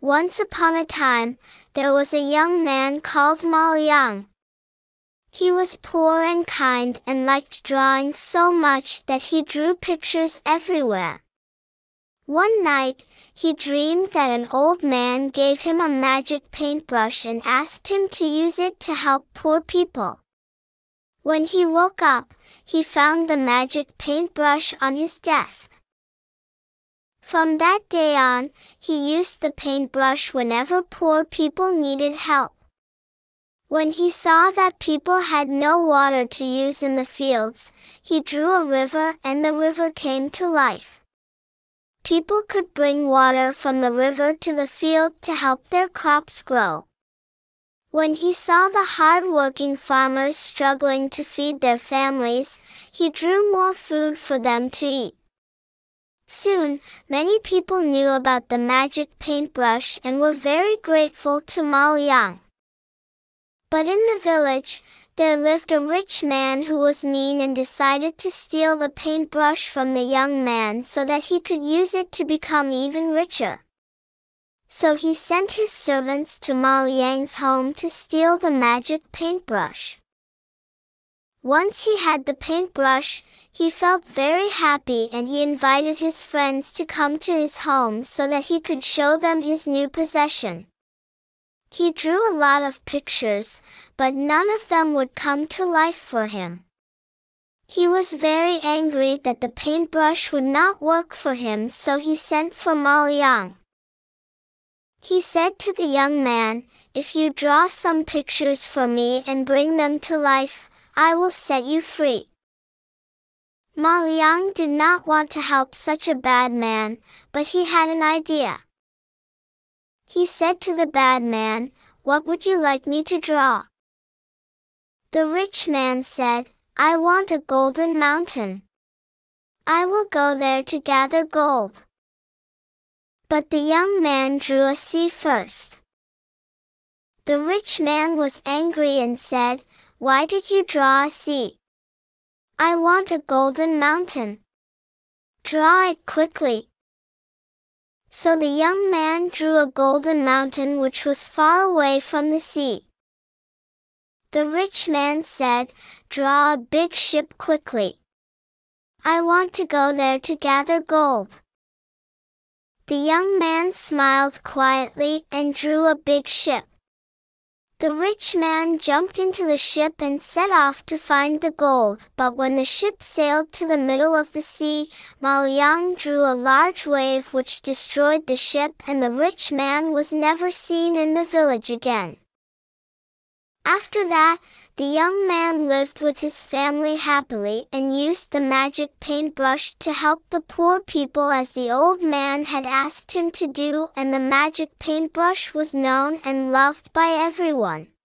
Once upon a time, there was a young man called Ma Liang. He was poor and kind and liked drawing so much that he drew pictures everywhere. One night, he dreamed that an old man gave him a magic paintbrush and asked him to use it to help poor people. When he woke up, he found the magic paintbrush on his desk. From that day on, he used the paintbrush whenever poor people needed help. When he saw that people had no water to use in the fields, he drew a river and the river came to life. People could bring water from the river to the field to help their crops grow. When he saw the hard-working farmers struggling to feed their families, he drew more food for them to eat. Soon, many people knew about the magic paintbrush and were very grateful to Ma Liang. But in the village, there lived a rich man who was mean and decided to steal the paintbrush from the young man so that he could use it to become even richer. So he sent his servants to Ma Liang's home to steal the magic paintbrush. Once he had the paintbrush, he felt very happy and he invited his friends to come to his home so that he could show them his new possession. He drew a lot of pictures, but none of them would come to life for him. He was very angry that the paintbrush would not work for him, so he sent for Ma Liang. He said to the young man, "If you draw some pictures for me and bring them to life, I will set you free." Ma Liang did not want to help such a bad man, but he had an idea. He said to the bad man, "What would you like me to draw?" The rich man said, "I want a golden mountain. I will go there to gather gold." But the young man drew a sea first. The rich man was angry and said, "Why did you draw a sea? I want a golden mountain. Draw it quickly." So the young man drew a golden mountain which was far away from the sea. The rich man said, "Draw a big ship quickly. I want to go there to gather gold." The young man smiled quietly and drew a big ship. The rich man jumped into the ship and set off to find the gold, but when the ship sailed to the middle of the sea, Ma Liang drew a large wave which destroyed the ship, and the rich man was never seen in the village again. After that, the young man lived with his family happily and used the magic paintbrush to help the poor people as the old man had asked him to do, and the magic paintbrush was known and loved by everyone.